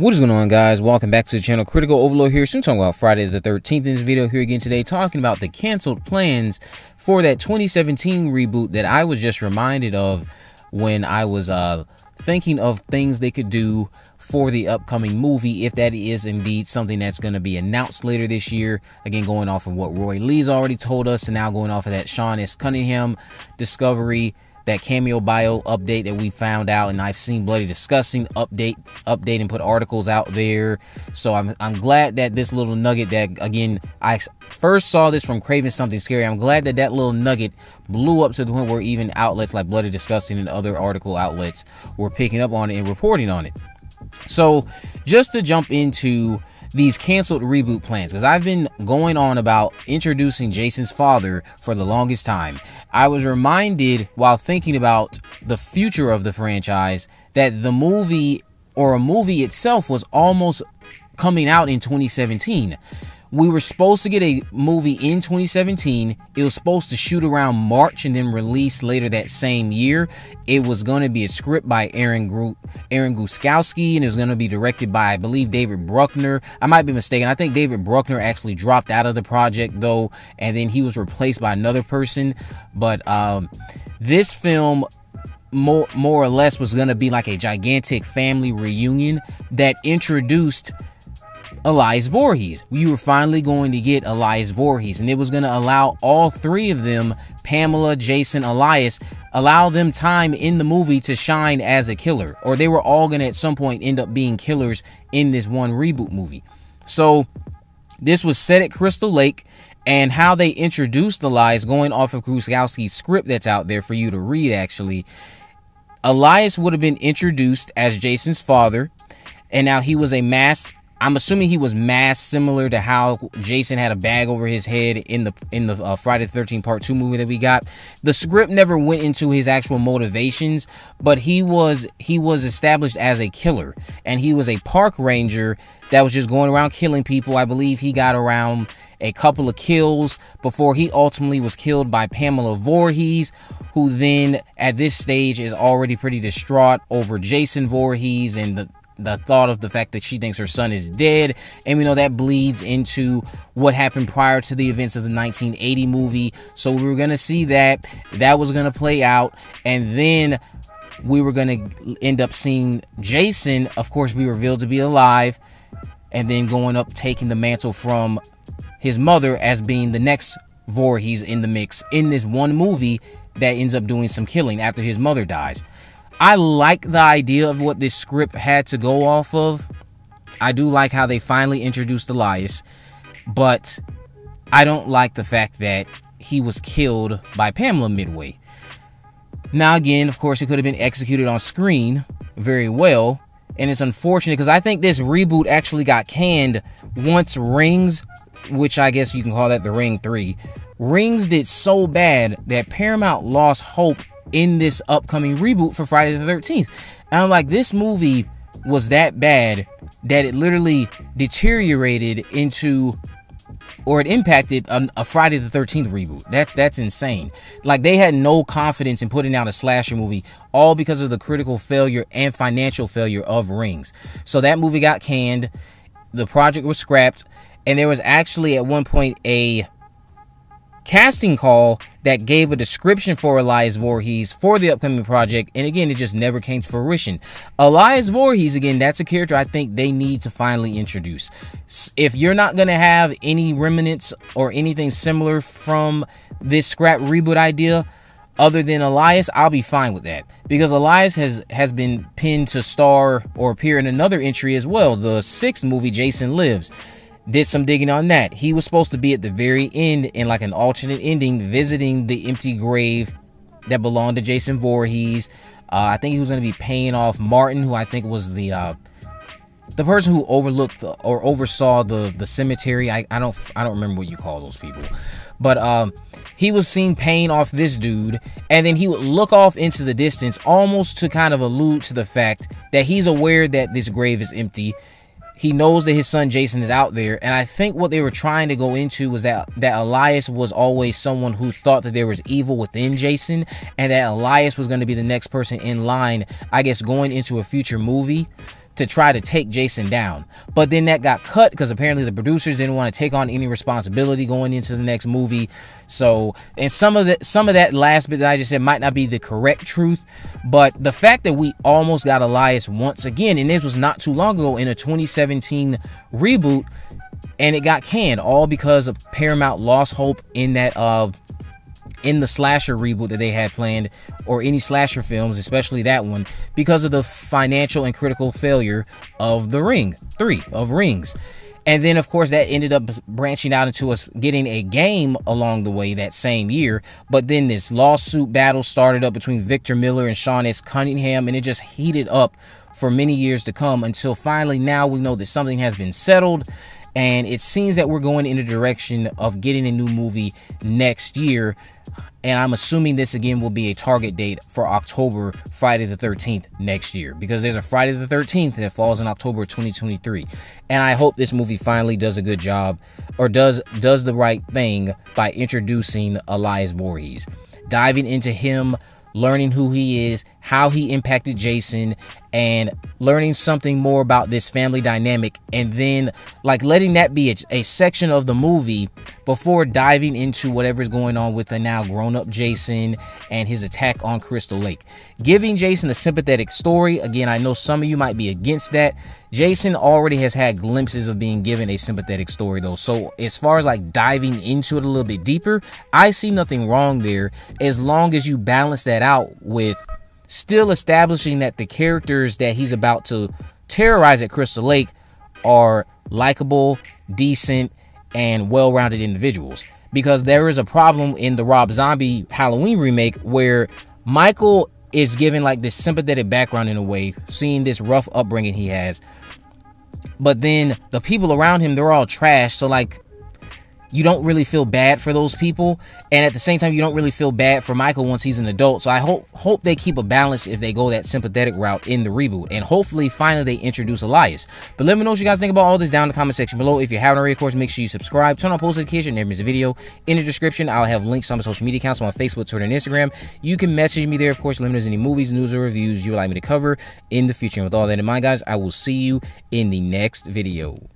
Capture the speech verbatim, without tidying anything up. What is going on, guys? Welcome back to the channel. Critical Overlord here. Soon talking about Friday the thirteenth in this video here again today, talking about the canceled plans for that twenty seventeen reboot that I was just reminded of when I was uh, thinking of things they could do for the upcoming movie, if that is indeed something that's going to be announced later this year. Again, going off of what Roy Lee's already told us, and now going off of that Sean S. Cunningham discovery, that cameo bio update that we found out, and I've seen Bloody Disgusting update update and put articles out there. So I'm, I'm glad that this little nugget that, again, I first saw this from Craving Something Scary. I'm glad that that little nugget blew up to the point where even outlets like Bloody Disgusting and other article outlets were picking up on it and reporting on it. So just to jump into these canceled reboot plans, because I've been going on about introducing Jason's father for the longest time, I was reminded while thinking about the future of the franchise that the movie, or a movie itself, was almost coming out in twenty seventeen. We were supposed to get a movie in twenty seventeen. It was supposed to shoot around March and then release later that same year. It was going to be a script by Aaron Gru Aaron Guzikowski, and it was going to be directed by, I believe, David Bruckner. I might be mistaken. I think David Bruckner actually dropped out of the project, though, and then he was replaced by another person. But um, this film, more, more or less, was going to be like a gigantic family reunion that introduced Elias Voorhees. We were finally going to get Elias Voorhees, and it was going to allow all three of them, Pamela, Jason, Elias, allow them time in the movie to shine as a killer, or they were all going to at some point end up being killers in this one reboot movie. So this was set at Crystal Lake, and how they introduced Elias, going off of Guzikowski's script that's out there for you to read, actually, Elias would have been introduced as Jason's father, and now he was a masked, I'm assuming he was masked, similar to how Jason had a bag over his head in the in the uh, Friday the thirteenth Part two movie that we got. The script never went into his actual motivations, but he was he was established as a killer, and he was a park ranger that was just going around killing people. I believe he got around a couple of kills before he ultimately was killed by Pamela Voorhees, who then at this stage is already pretty distraught over Jason Voorhees and the the thought of the fact that she thinks her son is dead. And we know that bleeds into what happened prior to the events of the nineteen eighty movie. So we were going to see that. That was going to play out. And then we were going to end up seeing Jason, of course, be revealed to be alive, and then going up, taking the mantle from his mother as being the next Voorhees in the mix in this one movie that ends up doing some killing after his mother dies. I like the idea of what this script had to go off of. I do like how they finally introduced Elias, but I don't like the fact that he was killed by Pamela midway. Now, again, of course, it could have been executed on screen very well, and it's unfortunate because I think this reboot actually got canned once Rings, which I guess you can call that the Ring three. Rings did so bad that Paramount lost hope in this upcoming reboot for Friday the thirteenth. And I'm like, this movie was that bad that it literally deteriorated into, or it impacted a, a Friday the thirteenth reboot. That's that's insane. Like, they had no confidence in putting out a slasher movie, all because of the critical failure and financial failure of Rings. So that movie got canned, the project was scrapped, and there was actually at one point a casting call that gave a description for Elias Voorhees for the upcoming project, and again, it just never came to fruition. Elias Voorhees, again, that's a character I think they need to finally introduce. If you're not going to have any remnants or anything similar from this scrap reboot idea other than Elias, I'll be fine with that, because Elias has has been pinned to star or appear in another entry as well, the sixth movie, Jason Lives. Did some digging on that. He was supposed to be at the very end in like an alternate ending, visiting the empty grave that belonged to Jason Voorhees. Uh, I think he was going to be paying off Martin, who I think was the uh, the person who overlooked the, or oversaw the the cemetery. I, I don't I don't remember what you call those people, but um, he was seen paying off this dude, and then he would look off into the distance, almost to kind of allude to the fact that he's aware that this grave is empty. He knows that his son Jason is out there, and I think what they were trying to go into was that that Elias was always someone who thought that there was evil within Jason, and that Elias was going to be the next person in line, I guess, going into a future movie to try to take Jason down. But then that got cut because apparently the producers didn't want to take on any responsibility going into the next movie. So, and some of the some of that last bit that I just said might not be the correct truth, but the fact that we almost got Elias once again, and this was not too long ago in a twenty seventeen reboot, and it got canned all because of Paramount lost hope in that uh in the slasher reboot that they had planned, or any slasher films, especially that one, because of the financial and critical failure of the Ring three of Rings. And then, of course, that ended up branching out into us getting a game along the way that same year. But then this lawsuit battle started up between Victor Miller and Sean S. Cunningham, and it just heated up for many years to come until finally now we know that something has been settled. And it seems that we're going in the direction of getting a new movie next year. And I'm assuming this again will be a target date for October, Friday the thirteenth next year, because there's a Friday the thirteenth that falls in October twenty twenty-three. And I hope this movie finally does a good job, or does does the right thing by introducing Elias Voorhees, diving into him, learning who he is, how he impacted Jason, and learning something more about this family dynamic, and then like letting that be a, a section of the movie before diving into whatever's going on with the now grown-up Jason and his attack on Crystal Lake. Giving Jason a sympathetic story, again, I know some of you might be against that. Jason already has had glimpses of being given a sympathetic story though, so as far as like diving into it a little bit deeper, I see nothing wrong there, as long as you balance that out with still establishing that the characters that he's about to terrorize at Crystal Lake are likable, decent, and well-rounded individuals. Because there is a problem in the Rob Zombie Halloween remake where Michael is given like this sympathetic background in a way, seeing this rough upbringing he has. But then the people around him, they're all trash, so like you don't really feel bad for those people, and at the same time you don't really feel bad for Michael once he's an adult. So I hope hope they keep a balance if they go that sympathetic route in the reboot, and hopefully finally they introduce Elias. But let me know what you guys think about all this down in the comment section below. If you haven't already, of course, make sure you subscribe, turn on post notifications, never miss a video. In the description, I'll have links to my social media accounts, on Facebook, Twitter, and Instagram. You can message me there, of course, let me know if there's any movies, news, or reviews you would like me to cover in the future. And with all that in mind, guys, I will see you in the next video.